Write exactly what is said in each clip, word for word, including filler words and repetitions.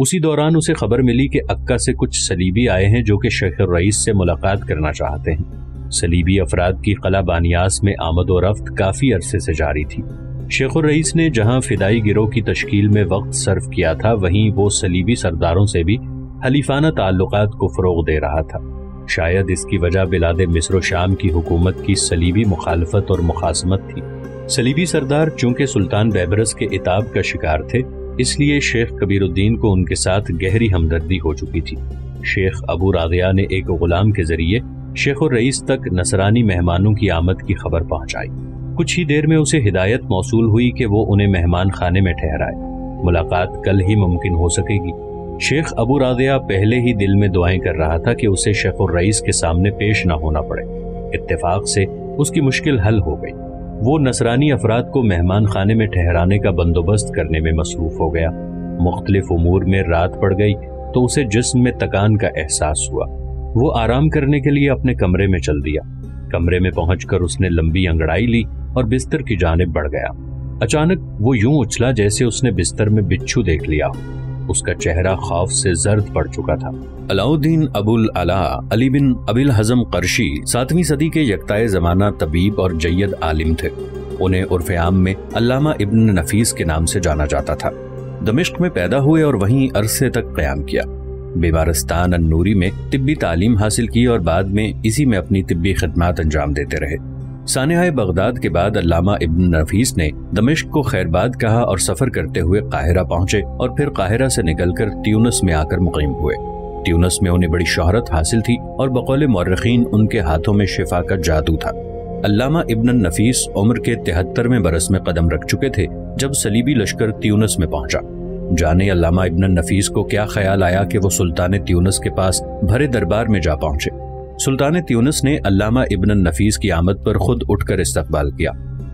उसी दौरान उसे खबर मिली कि अक्का से कुछ सलीबी आए हैं जो कि शेख उ रईस से मुलाकात करना चाहते हैं। सलीबी अफराद की कला बानियास में आमदो रफ्त काफ़ी अरसे से जारी थी। शेख उ रईस ने जहां फिदाई गिरोह की तश्कील में वक्त सर्व किया था, वहीं वो सलीबी सरदारों से भी हलीफाना ताल्लुकात को फ़रोग़ दे रहा था। शायद इसकी वजह बिलादे मिस्र और शाम की हुकूमत की सलीबी मुखालफत और मुखासमत थी। सलीबी सरदार चूंकि सुल्तान बेबरस के इताब का शिकार थे, इसलिए शेख कबीरुद्दीन को उनके साथ गहरी हमदर्दी हो चुकी थी। शेख अबू रादिया ने एक गुलाम के जरिए शेख उ रईस तक नसरानी मेहमानों की आमद की खबर पहुंचाई। कुछ ही देर में उसे हिदायत मौसूल हुई कि वो उन्हें मेहमान खाने में ठहराए। मुलाकात कल ही मुमकिन हो सकेगी। शेख अबू रादिया पहले ही दिल में दुआएं कर रहा था कि उसे शेख उ रईस के सामने पेश न होना पड़े। इत्तेफाक से उसकी मुश्किल हल हो गई। वो नसरानी अफराद को मेहमान खाने में ठहराने का बंदोबस्त करने में मसरूफ हो गया। मुख्तलिफ उमूर में रात पड़ गई तो उसे जिस्म में तकान का एहसास हुआ। वो आराम करने के लिए अपने कमरे में चल दिया। कमरे में पहुंचकर उसने लंबी अंगड़ाई ली और बिस्तर की जानिब बढ़ गया। अचानक वो यूं उछला जैसे उसने बिस्तर में बिच्छू देख लिया हो। उसका चेहरा खौफ से जर्द पड़ चुका था। अलाउद्दीन अबुल अला, अली बिन अबिल हजम करशी सातवीं सदी के यकताए ज़माना तबीब और जय्यद आलिम थे। उन्हें उर्फ़े आम में अल्लामा इब्न नफीस के नाम से जाना जाता था। दमिश्क में पैदा हुए और वहीं अरसे तक क़याम किया। बीमारस्तान अन्नूरी में तिब्बी तालीम हासिल की और बाद में इसी में अपनी तिब्बी खदमात अंजाम देते रहे। सानहाए बगदाद के बाद अल्लामा इब्न नफीस ने दमिश्क को खैरबाद कहा और सफ़र करते हुए काहिरा पहुँचे और फिर काहिरा से निकलकर त्यूनस में आकर मुक़ीम हुए। त्यूनस में उन्हें बड़ी शोहरत हासिल थी और बकौल मौर्रखीन उनके हाथों में शिफा का जादू था। अल्लामा इब्न नफीस उम्र के तिहत्तरवें बरस में कदम रख चुके थे जब सलीबी लश्कर त्यूनस में पहुंचा। जाने अल्लामा इब्न नफीस को क्या ख्याल आया कि वो सुल्तान त्यूनस के पास भरे दरबार में जा पहुंचे। सुल्तान त्यूनस ने अल्लामा इब्न नफीस की आमद पर खुद उठकर इस्तकबाल किया।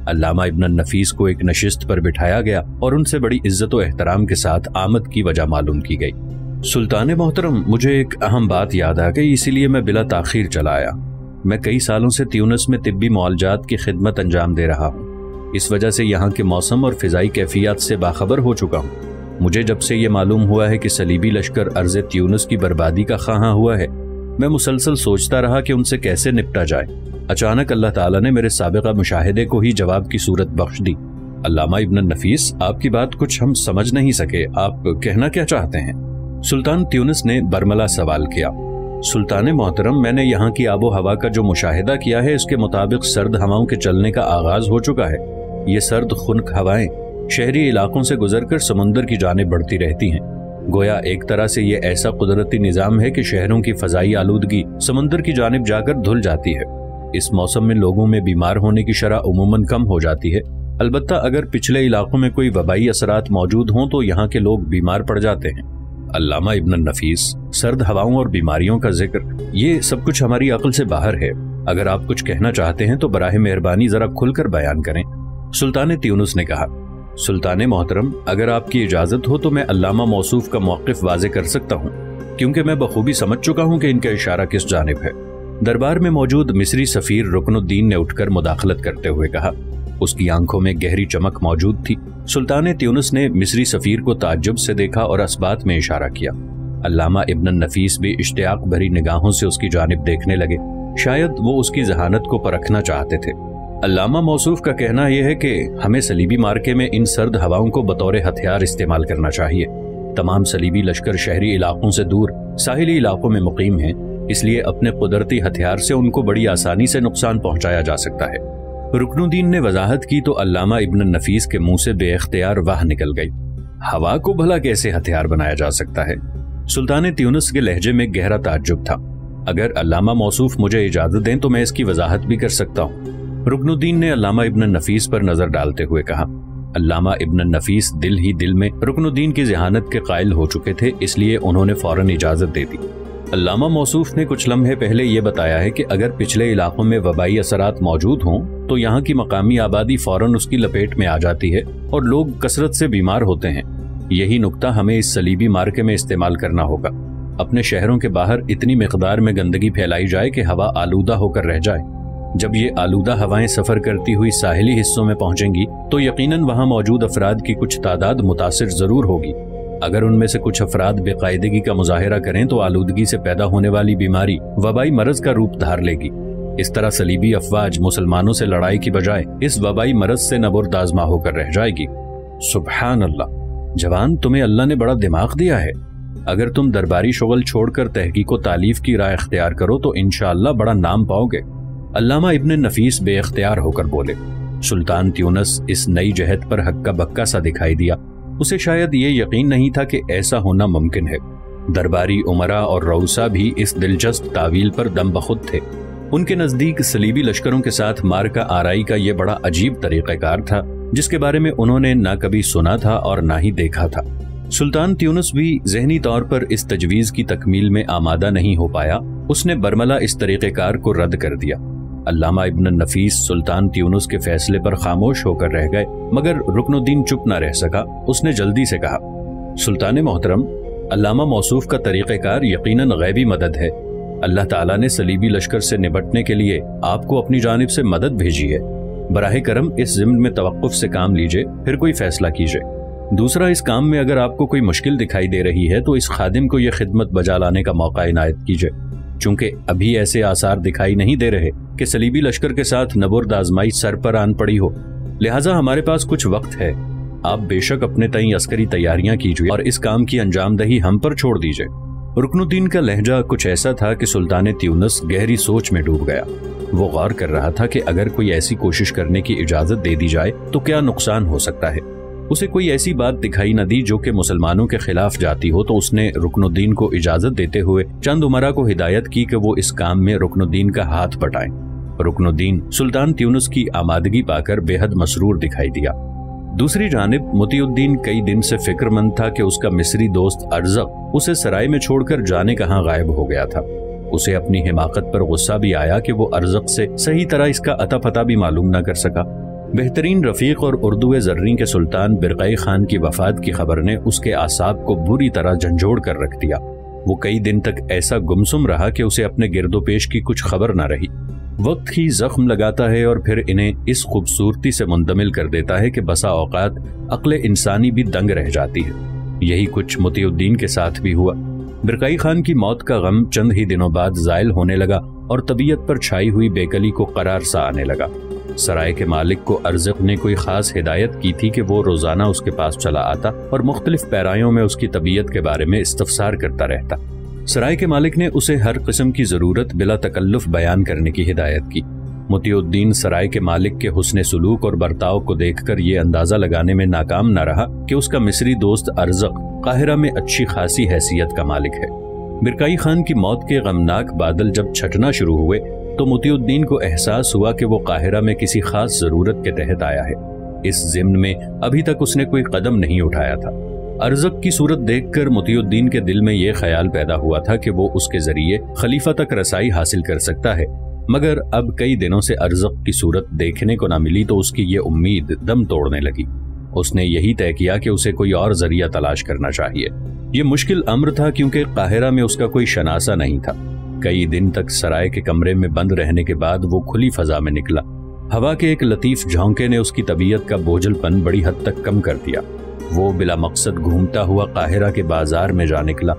अल्लामा इब्न नफीस को एक नशिस्त पर बिठाया गया और उनसे बड़ी इज्जत व एहतराम के साथ आमद की वजह मालूम की गई। सुल्ताने मोहतरम, मुझे एक अहम बात याद आ गई, इसीलिए मैं बिला ताखीर चला आया। मैं कई सालों से त्यूनस में तिब्बी मुआलजात की खिदमत अंजाम दे रहा हूँ। इस वजह से यहाँ के मौसम और फ़िज़ाई कैफियत से बाखबर हो चुका हूँ। मुझे जब से ये मालूम हुआ है कि सलीबी लश्कर अर्ज़ त्यूनस की बर्बादी का ख़ाहा हुआ है, मैं मुसलसल सोचता रहा कि उनसे कैसे निपटा जाए। अचानक अल्लाह ताला ने मेरे साबिक़ा मुशाहिदे को ही जवाब की सूरत बख्श दी। अल्लामा इब्न नफीस, आपकी बात कुछ हम समझ नहीं सके, आप कहना क्या चाहते हैं? सुल्तान त्यूनस ने बर्मला सवाल किया। सुल्तान मोहतरम, मैंने यहाँ की आबो हवा का जो मुशाहिदा किया है, इसके मुताबिक सर्द हवाओं के चलने का आगाज हो चुका है। ये सर्द खुनक हवाएं शहरी इलाकों से गुजरकर समुंदर की जाने बढ़ती रहती हैं। गोया एक तरह से ये ऐसा कुदरती निज़ाम है कि शहरों की फ़ज़ाई आलूदगी समुंदर की जानिब जाकर धुल जाती है। इस मौसम में लोगों में बीमार होने की शरह उमूमन कम हो जाती है। अलबत्ता अगर पिछले इलाकों में कोई वबाई असरात मौजूद हों तो यहाँ के लोग बीमार पड़ जाते हैं। अल्लामा इब्न नफीस, सर्द हवाओं और बीमारियों का जिक्र, ये सब कुछ हमारी अक्ल से बाहर है। अगर आप कुछ कहना चाहते हैं तो बराह मेहरबानी जरा खुलकर बयान करें, सुल्तान त्यूनस ने कहा। सुल्तान मोहतरम, अगर आपकी इजाज़त हो तो मैं अल्लामा मौसूफ का मौक़िफ़ वाज़े कर सकता हूँ, क्योंकि मैं बखूबी समझ चुका हूँ कि इनका इशारा किस जानिब है। दरबार में मौजूद मिस्री सफ़ीर रुकनुद्दीन ने उठकर मुदाखलत करते हुए कहा। उसकी आंखों में गहरी चमक मौजूद थी। सुल्तान त्यूनस ने मिस्री सफ़ीर को ताज्जुब से देखा और अस्बात में इशारा किया। अल्लामा इब्न नफीस भी इश्तियाक भरी निगाहों से उसकी जानिब देखने लगे। शायद वो उसकी जहानत को परखना चाहते थे। अल्लामा मौसूफ का कहना यह है कि हमें सलीबी मार्के में इन सर्द हवाओं को बतौर हथियार इस्तेमाल करना चाहिए। तमाम सलीबी लश्कर शहरी इलाकों से दूर साहिली इलाकों में मुकीम है, इसलिए अपने कुदरती हथियार से उनको बड़ी आसानी से नुकसान पहुँचाया जा सकता है। रुकनुद्दीन ने वजाहत की तो अल्लामा इब्न नफीस के मुंह से बेअख्तियार वाह निकल गई। हवा को भला कैसे हथियार बनाया जा सकता है? सुल्तान त्यूनस के लहजे में गहरा ताज्जुब था। अगर अल्लामा मौसूफ मुझे इजाजत दें तो मैं इसकी वजाहत भी कर सकता हूँ, रुकनुद्दीन ने अल्लामा इब्न नफीस पर नजर डालते हुए कहा। अल्लामा इब्न नफीस दिल ही दिल में रुकनुद्दीन की जहानत के कायल हो चुके थे, इसलिए उन्होंने फौरन इजाजत दे दी। अल्लामा मौसूफ ने कुछ लम्हे पहले ये बताया है कि अगर पिछले इलाकों में वबाई असरात मौजूद हों तो यहाँ की मकामी आबादी फौरन उसकी लपेट में आ जाती है और लोग कसरत से बीमार होते हैं। यही नुक्ता हमें इस सलीबी मार्के में इस्तेमाल करना होगा। अपने शहरों के बाहर इतनी मकदार में गंदगी फैलाई जाए कि हवा आलूदा होकर रह जाए। जब ये आलूदा हवाएं सफ़र करती हुई साहिली हिस्सों में पहुँचेंगी तो यकीनन वहाँ मौजूद अफराद की कुछ तादाद मुतासिर ज़रूर होगी। अगर उनमें से कुछ अफराद बेकायदगी का मुजाहिरा करें तो आलूदगी से पैदा होने वाली बीमारी वबाई मरज का रूप धार लेगी। इस तरह सलीबी अफवाज मुसलमानों से लड़ाई की बजाय इस वबाई मरज से नबरदाजमा होकर रह जाएगी। सुबहान अल्लाह, जवान तुम्हें अल्लाह ने बड़ा दिमाग दिया है। अगर तुम दरबारी शगल छोड़कर तहकीक व तालीफ की राह अख्तियार करो तो इंशाअल्लाह बड़ा नाम पाओगे। अल्लामा इब्न नफीस बेअख्तियार होकर बोले। सुल्तान त्यूनस इस नई जहद पर हक्का बक्का सा दिखाई दिया। उसे शायद ये यकीन नहीं था कि ऐसा होना मुमकिन है। दरबारी उमरा और रऊसा भी इस दिलचस्प तावील पर दम बखुद थे। उनके नज़दीक सलीबी लश्करों के साथ मार का आराई का ये बड़ा अजीब तरीक़ाकार था जिसके बारे में उन्होंने ना कभी सुना था और ना ही देखा था। सुल्तान त्यूनस भी ज़हनी तौर पर इस तजवीज़ की तकमील में आमादा नहीं हो पाया। उसने बरमला इस तरीक़ेकार को रद्द कर दिया। अल्लामा इब्न नफीस सुल्तान त्यूनस के फैसले पर खामोश होकर रह गए, मगर रुकनुद्दीन चुप ना रह सका। उसने जल्दी से कहा, सुल्तान मोहतरम, अल्लामा मौसूफ का तरीक़ेकार यकीनन गैबी मदद है। अल्लाह ताला ने सलीबी लश्कर से निपटने के लिए आपको अपनी जानिब से मदद भेजी है। बराहे करम इस ज़िम्न में तवक्कुफ से काम लीजिए, फिर कोई फैसला कीजिए। दूसरा, इस काम में अगर आपको कोई मुश्किल दिखाई दे रही है तो इस खादिम को यह खिदमत बजा लाने का मौका इनायत कीजिए, चूँकि अभी ऐसे आसार दिखाई नहीं दे रहे कि सलीबी लश्कर के साथ नबर्द आजमाई सर पर आन पड़ी हो। लिहाजा हमारे पास कुछ वक्त है। आप बेशक अपने तय अस्करी तैयारियाँ कीजिए और इस काम की अंजामदही हम पर छोड़ दीजिए। रुकनुद्दीन का लहजा कुछ ऐसा था कि सुल्तान त्यूनस गहरी सोच में डूब गया। वो गौर कर रहा था कि अगर कोई ऐसी कोशिश करने की इजाज़त दे दी जाए तो क्या नुकसान हो सकता है। उसे कोई ऐसी बात दिखाई न दी जो कि मुसलमानों के खिलाफ जाती हो, तो उसने रुकनुद्दीन को इजाज़त देते हुए चंद उमरा को हिदायत की कि वो इस काम में रुकनुद्दीन का हाथ बटाएं। रुकनुद्दीन सुल्तान त्यूनस की आमादगी पाकर बेहद मसरूर दिखाई दिया। दूसरी जानिब मुतीउद्दीन कई दिन से फिक्रमंद था कि उसका मिस्री दोस्त अरजक उसे सराय में छोड़कर जाने कहाँ गायब हो गया था। उसे अपनी हिमाकत पर गुस्सा भी आया कि वो अरजक से सही तरह इसका अता पता भी मालूम न कर सका। बेहतरीन रफीक और उर्दू जर्री के सुल्तान बिरक़ खान की वफात की खबर ने उसके आसाब को बुरी तरह झंझोड़ कर रख दिया। वो कई दिन तक ऐसा गुमसुम रहा कि उसे अपने गिरदोपेश की कुछ खबर न रही। वक्त ही जख्म लगाता है और फिर इन्हें इस खूबसूरती से मुंदमिल कर देता है कि बसा औकात अक्ल इंसानी भी दंग रह जाती है। यही कुछ मुतीउद्दीन के साथ भी हुआ। बिरक़ खान की मौत का गम चंद ही दिनों बाद जायल होने लगा और तबीयत पर छाई हुई बेकली को करार सा आने लगा। सराय के मालिक को अरजक ने कोई ख़ास हिदायत की थी कि वो रोज़ाना उसके पास चला आता और मुख्तलिफ पैरायों में उसकी तबीयत के बारे में इस्तफसार करता रहता। सराय के मालिक ने उसे हर किस्म की ज़रूरत बिला तकल्लुफ बयान करने की हिदायत की। मुतीउद्दीन सराय के मालिक के हुस्ने सुलूक और बर्ताव को देखकर ये अंदाज़ा लगाने में नाकाम न रहा कि उसका मिस्री दोस्त अरजक काहिरा में अच्छी खासी हैसियत का मालिक है। बिरक़ खान की मौत के गमनाक बादल जब छटना शुरू हुए तो मुतीउद्दीन को एहसास हुआ कि वो काहिरा में किसी खास ज़रूरत के तहत आया है। इस ज़िम्न में अभी तक उसने कोई कदम नहीं उठाया था। अरजक की सूरत देखकर मुतीउद्दीन के दिल में ये ख्याल पैदा हुआ था कि वो उसके जरिए खलीफा तक रसाई हासिल कर सकता है, मगर अब कई दिनों से अरजक की सूरत देखने को ना मिली तो उसकी ये उम्मीद दम तोड़ने लगी। उसने यही तय किया कि उसे कोई और जरिया तलाश करना चाहिए। ये मुश्किल अम्र था क्योंकि काहिरा में उसका कोई शनासा नहीं था। कई दिन तक सराय के कमरे में बंद रहने के बाद वो खुली फजा में निकला। हवा के एक लतीफ झोंके ने उसकी तबीयत का बोझलपन बड़ी हद तक कम कर दिया। वो बिला मकसद घूमता हुआ काहिरा के बाजार में जा निकला।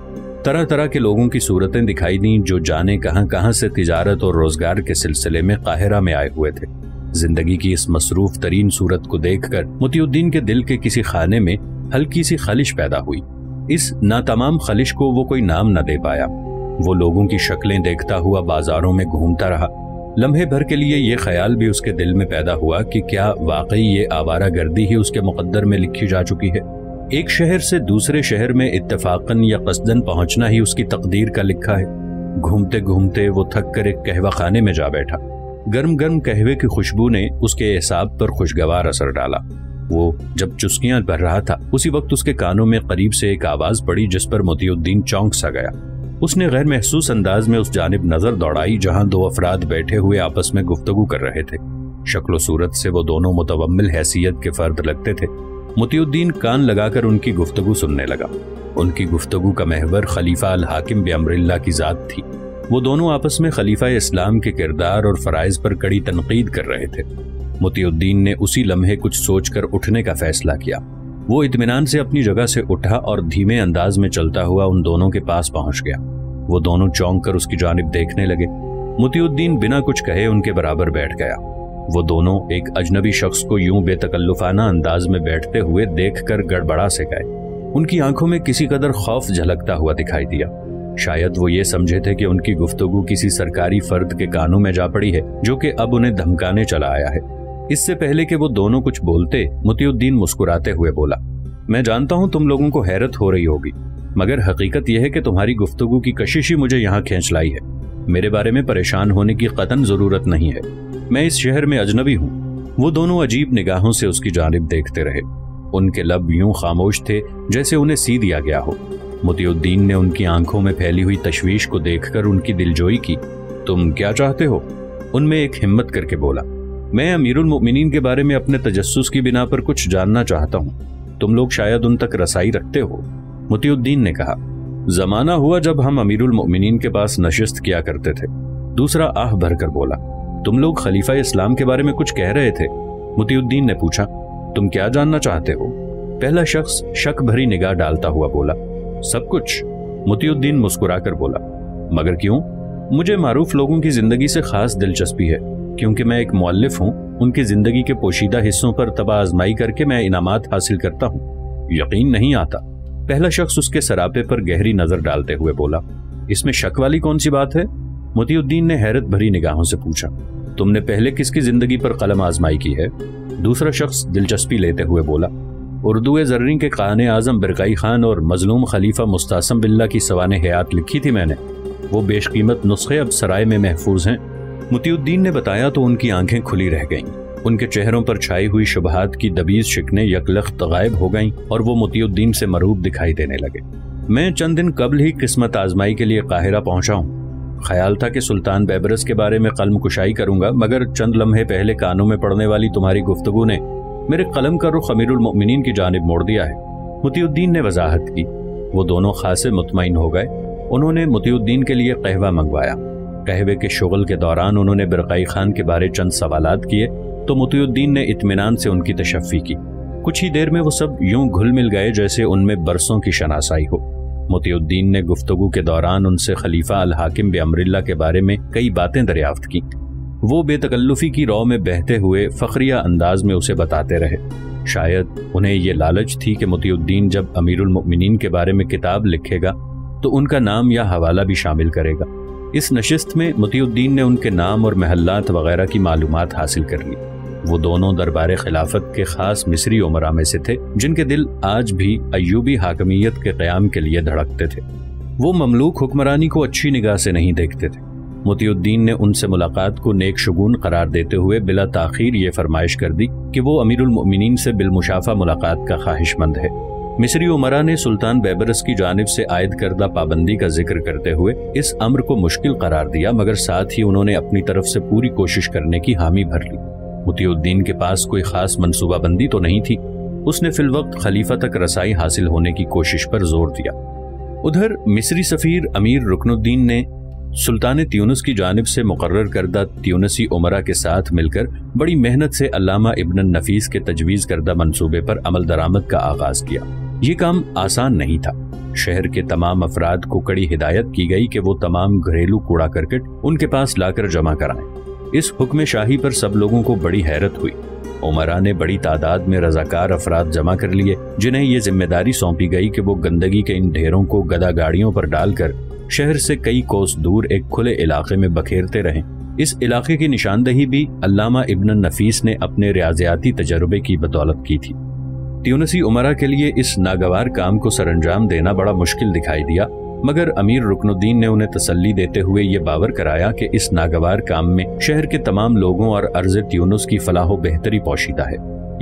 तरह तरह के लोगों की सूरतें दिखाई दीं जो जाने कहां कहां से तिजारत और रोजगार के सिलसिले में काहिरा में आए हुए थे। जिंदगी की इस मसरूफ तरीन सूरत को देखकर मुतीउद्दीन के दिल के किसी खाने में हल्की सी खलिश पैदा हुई। इस नातमाम खलिश को वो कोई नाम न दे पाया। वो लोगों की शक्लें देखता हुआ बाजारों में घूमता रहा। लम्हे भर के लिए ये ख्याल भी उसके दिल में पैदा हुआ कि क्या वाकई ये आवारा गर्दी ही उसके मुकद्दर में लिखी जा चुकी है। एक शहर से दूसरे शहर में इत्तफाकन या कसदन पहुंचना ही उसकी तकदीर का लिखा है। घूमते घूमते वो थक कर एक कहवा खाने में जा बैठा। गर्म गर्म कहवे की खुशबू ने उसके एहसाब पर खुशगवार असर डाला। वो जब चुस्कियां भर रहा था उसी वक्त उसके कानों में करीब से एक आवाज़ पड़ी जिस पर मुतीउद्दीन चौंक सा गया। उसने गैर महसूस अंदाज में उस जानिब नजर दौड़ाई जहां दो अफराद बैठे हुए आपस में गुफ्तगू कर रहे थे। शक्ल सूरत से वो दोनों मुतवम्मिल हैसियत के फर्द लगते थे। मुतीउद्दीन कान लगाकर उनकी गुफ्तगू सुनने लगा। उनकी गुफ्तगू का महवर खलीफा अल हाकिम बे अमरिल्ला की जात थी। वो दोनों आपस में खलीफा इस्लाम के किरदार और फ़राइज़ पर कड़ी तनकीद कर रहे थे। मुतीउद्दीन ने उसी लम्हे कुछ सोच कर उठने का फैसला किया। वो इत्मीनान से अपनी जगह से उठा और धीमे अंदाज में चलता हुआ उन दोनों के पास पहुंच गया। वो दोनों चौंक कर उसकी जानिब देखने लगे। मुतीउद्दीन बिना कुछ कहे उनके बराबर बैठ गया। वो दोनों एक अजनबी शख्स को यूं बेतकल्लुफाना अंदाज में बैठते हुए देखकर गड़बड़ा से गए। उनकी आंखों में किसी कदर खौफ झलकता हुआ दिखाई दिया। शायद वो ये समझे थे कि उनकी गुफ्तगू किसी सरकारी फर्द के कानों में जा पड़ी है जो कि अब उन्हें धमकाने चला आया है। इससे पहले कि वो दोनों कुछ बोलते, मुतीउद्दीन मुस्कुराते हुए बोला, मैं जानता हूँ तुम लोगों को हैरत हो रही होगी, मगर हकीकत यह है कि तुम्हारी गुफ्तगू की कशिश ही मुझे यहाँ खींच लाई है। मेरे बारे में परेशान होने की कतन जरूरत नहीं है, मैं इस शहर में अजनबी हूँ। वो दोनों अजीब निगाहों से उसकी जानिब देखते रहे। उनके लब यूं खामोश थे जैसे उन्हें सी दिया गया हो। मुतीउद्दीन ने उनकी आंखों में फैली हुई तशवीश को देखकर उनकी दिलजोई की। तुम क्या चाहते हो? उनमें एक हिम्मत करके बोला, मैं अमीरुल मोमिनिन के बारे में अपने तजस्सुस की बिना पर कुछ जानना चाहता हूँ। तुम लोग शायद उन तक रसाई रखते हो। मुतीउद्दीन ने कहा, जमाना हुआ जब हम अमीरुल मोमिनिन के पास नशिस्त किया करते थे। दूसरा आह भरकर बोला, तुम लोग खलीफा इस्लाम के बारे में कुछ कह रहे थे। मुतीउद्दीन ने पूछा, तुम क्या जानना चाहते हो? पहला शख्स शक भरी निगाह डालता हुआ बोला, सब कुछ। मुतीउद्दीन मुस्कुराकर बोला, मगर क्यों? मुझे मारूफ लोगों की जिंदगी से खास दिलचस्पी है, क्योंकि मैं एक मुअल्लिफ हूँ। उनकी जिंदगी के पोशीदा हिस्सों पर तबाह आजमाई करके मैं इनामात हासिल करता हूँ। यकीन नहीं आता। पहला शख्स उसके सरापे पर गहरी नजर डालते हुए बोला, इसमें शक वाली कौन सी बात है? मुतीउद्दीन ने हैरत भरी निगाहों से पूछा, तुमने पहले किसकी जिंदगी पर कलम आजमाई की है? दूसरा शख्स दिलचस्पी लेते हुए बोला, उर्दू जर्री के काने आजम बिरक़ खान और मजलूम खलीफा मुस्तासिम बिल्ला की सवाने हयात लिखी थी मैंने। वो बेशकीमत नुस्खे अब सराय में महफूज हैं। मुतीउद्दीन ने बताया तो उनकी आंखें खुली रह गईं। उनके चेहरों पर छाई हुई शुबहात की दबीज शिकने यकलख्त गायब हो गईं और वो मुतीउद्दीन से मरूब दिखाई देने लगे। मैं चंद दिन कबल ही किस्मत आजमाई के लिए काहिरा पहुंचा हूँ। ख्याल था कि सुल्तान बेबरस के बारे में कलम कुशाई करूंगा, मगर चंद लम्हे पहले कानों में पड़ने वाली तुम्हारी गुफ्तगू ने मेरे कलम का रुख अमीरुल मोमिनीन की जानिब मोड़ दिया है। मुतीउद्दीन ने वजाहत की। वो दोनों खासे मुतमईन हो गए। उन्होंने मुतीउद्दीन के लिए कहवा मंगवाया। कहवे के शुगल के दौरान उन्होंने बिरक़ खान के बारे चंद सवालात किए तो मुतीउद्दीन ने इत्मीनान से उनकी तशफ़ी की। कुछ ही देर में वो सब यूं घुल मिल गए जैसे उनमें बरसों की शनासाई हो। मुतीउद्दीन ने गुफ्तगू के दौरान उनसे खलीफा अल हाकिम बे अमरिल्ला के बारे में कई बातें दरियाफ्त की। वो बेतकल्लुफी की रौ में बहते हुए फखरिया अंदाज में उसे बताते रहे। शायद उन्हें ये लालच थी कि मुतीउद्दीन जब अमीरुल मोमिनीन के बारे में किताब लिखेगा तो उनका नाम या हवाला भी शामिल करेगा। इस नशिस्त में मुतीउद्दीन ने उनके नाम और महल्लात वगैरह की मालूमात हासिल कर ली। वो दोनों दरबार खिलाफत के खास मिस्री उमरा में से थे जिनके दिल आज भी अयूबी हाकमियत के क़याम के लिए धड़कते थे। वो ममलूक हुक्मरानी को अच्छी निगाह से नहीं देखते थे। मुतीउद्दीन ने उनसे मुलाकात को नेक शगुन करार देते हुए बिला ताखीर ये फरमाइश कर दी कि वो अमीरुल मोमिनीन से बिलमुशाफा मुलाकात का ख्वाहिशमंद है। मिस्री उमरा ने सुल्तान बेबरस की जानिब से आयद करदा पाबंदी का जिक्र करते हुए इस अम्र को मुश्किल करार दिया, मगर साथ ही उन्होंने अपनी तरफ से पूरी कोशिश करने की हामी भर ली। मुतीउद्दीन के पास कोई खास मनसूबाबंदी तो नहीं थी। उसने फिलवक्त खलीफा तक रसाई हासिल होने की कोशिश पर जोर दिया। उधर मिस्री सफीर अमीर रुकनुद्दीन ने सुल्तान त्यूनस की जानिब से मुकर्रर करदा त्यूनसी उमरा के साथ मिलकर बड़ी मेहनत से अल्लामा इब्न नफीस के तजवीज़ करदा मनसूबे पर अमल दरामद का आगाज किया। ये काम आसान नहीं था। शहर के तमाम अफराद को कड़ी हिदायत की गई कि वो तमाम घरेलू कूड़ा करकट उनके पास लाकर जमा कराएं। इस हुक्म शाही पर सब लोगों को बड़ी हैरत हुई। उमरा ने बड़ी तादाद में रजाकार अफराद जमा कर लिए जिन्हें ये जिम्मेदारी सौंपी गई कि वो गंदगी के इन ढेरों को गदा गाड़ियों पर डालकर शहर से कई कोस दूर एक खुले इलाके में बखेरते रहें। इस इलाके की निशानदही भी अल्लामा इब्न नफीस ने अपने रियाजियाती तजर्बे की बदौलत की थी। त्यूनसी उमरा के लिए इस नागवार काम को सरअंजाम देना बड़ा मुश्किल दिखाई दिया, मगर अमीर रुकनुद्दीन ने उन्हें तसल्ली देते हुए ये बावर कराया कि इस नागवार काम में शहर के तमाम लोगों और अर्ज त्यूनस की फलाहो बेहतरी पोशीदा है।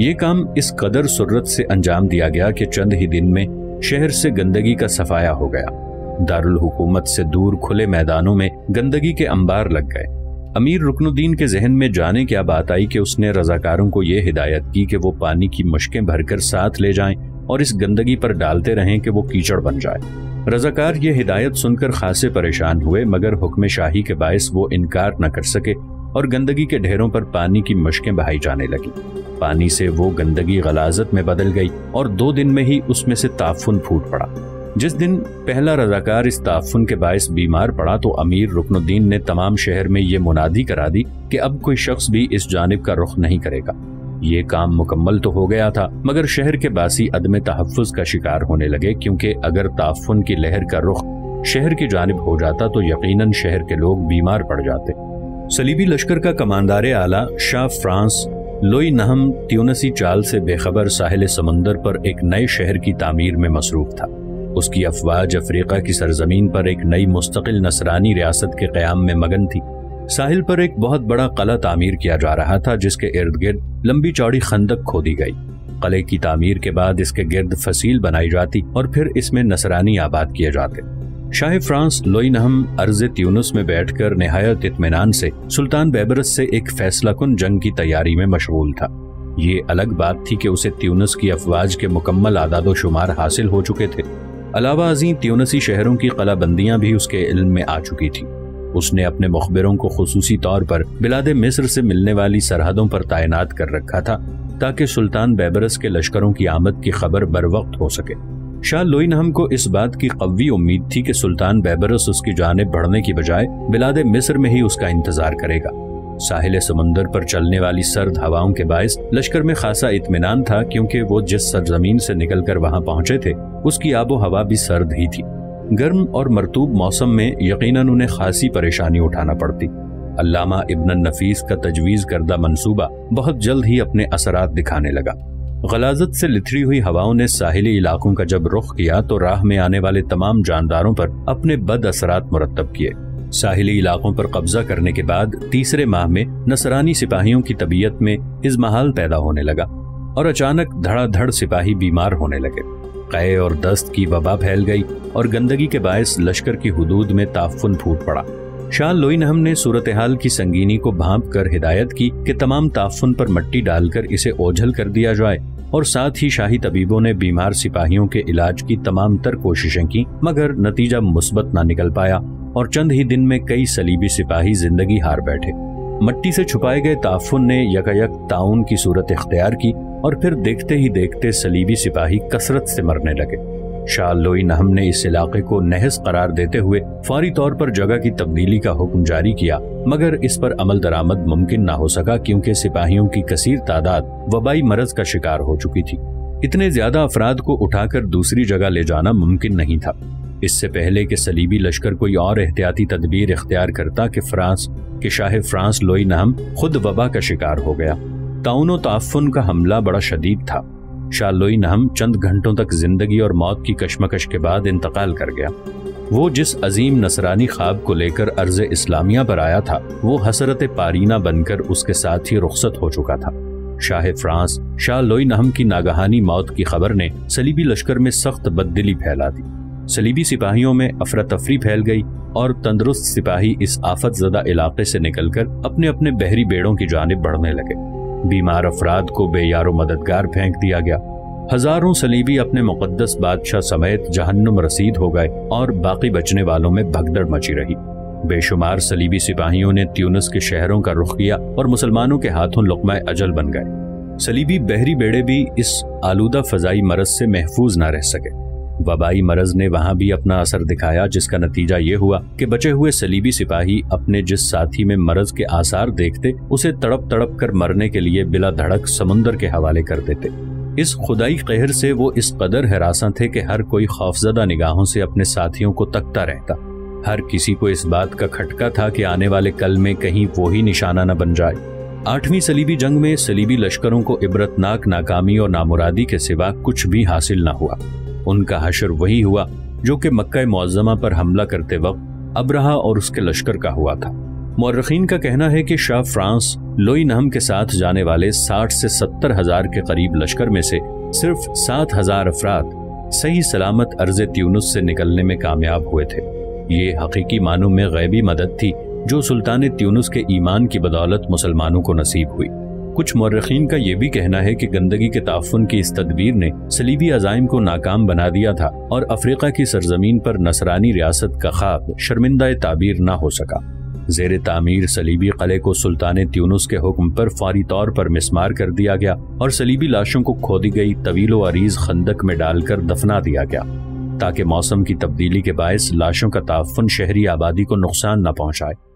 ये काम इस कदर सुर्रत से अंजाम दिया गया कि चंद ही दिन में शहर से गंदगी का सफाया हो गया। दारुल हुकूमत से दूर खुले मैदानों में गंदगी के अंबार लग गए। अमीर रुकनुद्दीन के जहन में जाने क्या बात आई कि उसने रजाकारों को ये हिदायत की कि वो पानी की मुश्कें भरकर साथ ले जाएं और इस गंदगी पर डालते रहें कि वो कीचड़ बन जाए। रजाकार ये हिदायत सुनकर खासे परेशान हुए, मगर हुक्म शाही के बायस वो इनकार न कर सके और गंदगी के ढेरों पर पानी की मशकें बहाई जाने लगी। पानी से वो गंदगी गलाजत में बदल गई और दो दिन में ही उसमें से ताफुन फूट पड़ा। जिस दिन पहला रजाकार इस ताफुन के बायस बीमार पड़ा तो अमीर रुकनुद्दीन ने तमाम शहर में ये मुनादी करा दी कि अब कोई शख्स भी इस जानिब का रुख नहीं करेगा। ये काम मुकम्मल तो हो गया था मगर शहर के बासी अदम तहफ़्फ़ुज़ का शिकार होने लगे, क्योंकि अगर ताफुन की लहर का रुख शहर की जानिब हो जाता तो यकीनन शहर के लोग बीमार पड़ जाते। सलीबी लश्कर का कमांदार आला शाह फ्रांस लुई नहम त्यूनसी चाल से बेखबर साहिल समंदर पर एक नए शहर की तामीर में मसरूफ था। उसकी अफवाज अफ्रीका की सरजमीन पर एक नई मुस्तकिल नसरानी रियासत के क़याम में मगन थी। साहिल पर एक बहुत बड़ा क़ला तामीर किया जा रहा था जिसके इर्द गिर्द लंबी चौड़ी खंदक खोदी गई। क़ले की तामीर के बाद इसके गिर्द फसील बनाई जाती और फिर इसमें नसरानी आबाद किए जाते। शाह फ्रांस लुई नहम अर्ज त्यूनस में बैठकर नहायत इत्मीनान से सुल्तान बेबरस से एक फैसलाकुन जंग की तैयारी में मशगूल था। ये अलग बात थी कि उसे त्यूनस की अफवाज के मुकम्मल आदादोशुमार हासिल हो चुके थे। अलावा अजीम त्यूनसी शहरों की कलाबंदियां भी उसके इल्म में आ चुकी थी। उसने अपने मुखबिरों को खुसूसी तौर पर बिलादे मिस्र से मिलने वाली सरहदों पर तैनात कर रखा था ताकि सुल्तान बेबरस के लश्करों की आमद की खबर बर वक्त हो सके। शाह लुई नहम को इस बात की कवी उम्मीद थी कि सुल्तान बेबरस उसकी जानिब बढ़ने की बजाय बिलादे मिस्र में ही उसका इंतजार करेगा। साहिल समंदर पर चलने वाली सर्द हवाओं के बायस लश्कर में खासा इत्मीनान था, क्योंकि वो जिस सरजमीन से निकलकर वहां पहुंचे थे उसकी आबो हवा भी सर्द ही थी। गर्म और मरतूब मौसम में यकीनन उन्हें खासी परेशानी उठाना पड़ती। अल्लामा इब्न नफीस का तजवीज़ करदा मंसूबा बहुत जल्द ही अपने असरात दिखाने लगा। गलाजत से लिथड़ी हुई हवाओं ने साहिली इलाकों का जब रुख किया तो राह में आने वाले तमाम जानदारों पर अपने बद असरात मुरतब किए। साहिली इलाकों पर कब्जा करने के बाद तीसरे माह में नसरानी सिपाहियों की तबीयत में इज़्माहाल पैदा होने लगा और अचानक धड़ाधड़ सिपाही बीमार होने लगे। क़य और दस्त की वबा फैल गई और गंदगी के बायस लश्कर की हुदूद में ताफुन फूट पड़ा। शाह लुई नहम ने सूरत-ए-हाल की संगीनी को भांप कर हिदायत की कि तमाम ताफुन पर मट्टी डालकर इसे ओझल कर दिया जाए, और साथ ही शाही तबीबों ने बीमार सिपाहियों के इलाज की तमाम तर कोशिशें की मगर नतीजा मुस्बत न निकल पाया और चंद ही दिन में कई सलीबी सिपाही जिंदगी हार बैठे। मट्टी से छुपाए गए ताफुन ने यकायक ताउन की सूरत इख्तियार की और फिर देखते ही देखते सलीबी सिपाही कसरत से मरने लगे। शाह लुई नहम ने इस इलाके को नहस करार देते हुए फौरी तौर पर जगह की तब्दीली का हुक्म जारी किया, मगर इस पर अमल दरामद मुमकिन न हो सका क्योंकि सिपाहियों की कसीर तादाद वबाई मरज का शिकार हो चुकी थी। इतने ज्यादा अफराद को उठाकर दूसरी जगह ले जाना मुमकिन नहीं था। इससे पहले कि सलीबी लश्कर कोई और एहतियाती तदबीर इख्तियार करता कि फ्रांस के शाह फ्रांस लुई नहम खुद वबा का शिकार हो गया। ताउनो ताफुन का हमला बड़ा शदीद था। शाह लुई नहम चंद घंटों तक जिंदगी और मौत की कशमकश के बाद इंतकाल कर गया। वो जिस अजीम नसरानी ख्वाब को लेकर अर्ज इस्लामिया पर आया था वो हसरत पारीना बनकर उसके साथ ही रुखसत हो चुका था। शाह फ्रांस शाह लुई नहम की नागहानी मौत की खबर ने सलीबी लश्कर में सख्त बददिली फैला दी। सलीबी सिपाहियों में अफरा तफरी फैल गई और तंदरुस्त सिपाही इस आफत ज़दा इलाके से निकलकर अपने अपने बहरी बेड़ों की जानिब बढ़ने लगे। बीमार अफराद को बेयारो मददगार फेंक दिया गया। हजारों सलीबी अपने मुकद्दस बादशाह समेत जहन्नुम रसीद हो गए और बाकी बचने वालों में भगदड़ मची रही। बेशुमार सलीबी सिपाहियों ने त्यूनस के शहरों का रुख किया और मुसलमानों के हाथों लुकमा अजल बन गए। सलीबी बहरी बेड़े भी इस आलूदा फजाई मरज से महफूज न रह सके। वबाई मरज ने वहां भी अपना असर दिखाया, जिसका नतीजा ये हुआ कि बचे हुए सलीबी सिपाही अपने जिस साथी में मरज के आसार देखते उसे तड़प तड़प कर मरने के लिए बिला धड़क समुंदर के हवाले कर देते। इस खुदाई कहर से वो इस कदर हरासा थे कि हर कोई खौफजदा निगाहों से अपने साथियों को तकता रहता। हर किसी को इस बात का खटका था कि आने वाले कल में कहीं वो ही निशाना न बन जाए। आठवीं सलीबी जंग में सलीबी लश्करों को इबरतनाक नाकामी और नामुरादी के सिवा कुछ भी हासिल न हुआ। उनका हशर वही हुआ जो कि मक्का मुअज़्ज़मा पर हमला करते वक्त अब्रहा और उसके लश्कर का हुआ था। मुअर्रिखीन का कहना है कि शाह फ्रांस लुई नहम के साथ जाने वाले साठ से सत्तर हजार के करीब लश्कर में से सिर्फ सात हजार अफराद सही सलामत अर्ज त्यूनस से निकलने में कामयाब हुए थे। ये हकीकी मानों में गैबी मदद थी जो सुल्तान त्यूनस के ईमान की बदौलत मुसलमानों को नसीब हुई। कुछ मुर्रखीन का ये भी कहना है कि गंदगी के ताफुन की इस तदबीर ने सलीबी अजाइम को नाकाम बना दिया था और अफ्रीका की सरजमीन पर नसरानी रियासत का ख्वाब शर्मिंदा ताबीर ना हो सका। जेर तामीर सलीबी कले को सुल्तान त्यूनस के हुक्म पर फौरी तौर पर मिसमार कर दिया गया और सलीबी लाशों को खोदी गई तवीलो अरीज खंदक में डालकर दफना दिया गया ताकि मौसम की तब्दीली के बायस लाशों का ताफुन शहरी आबादी को नुकसान न पहुंचाए।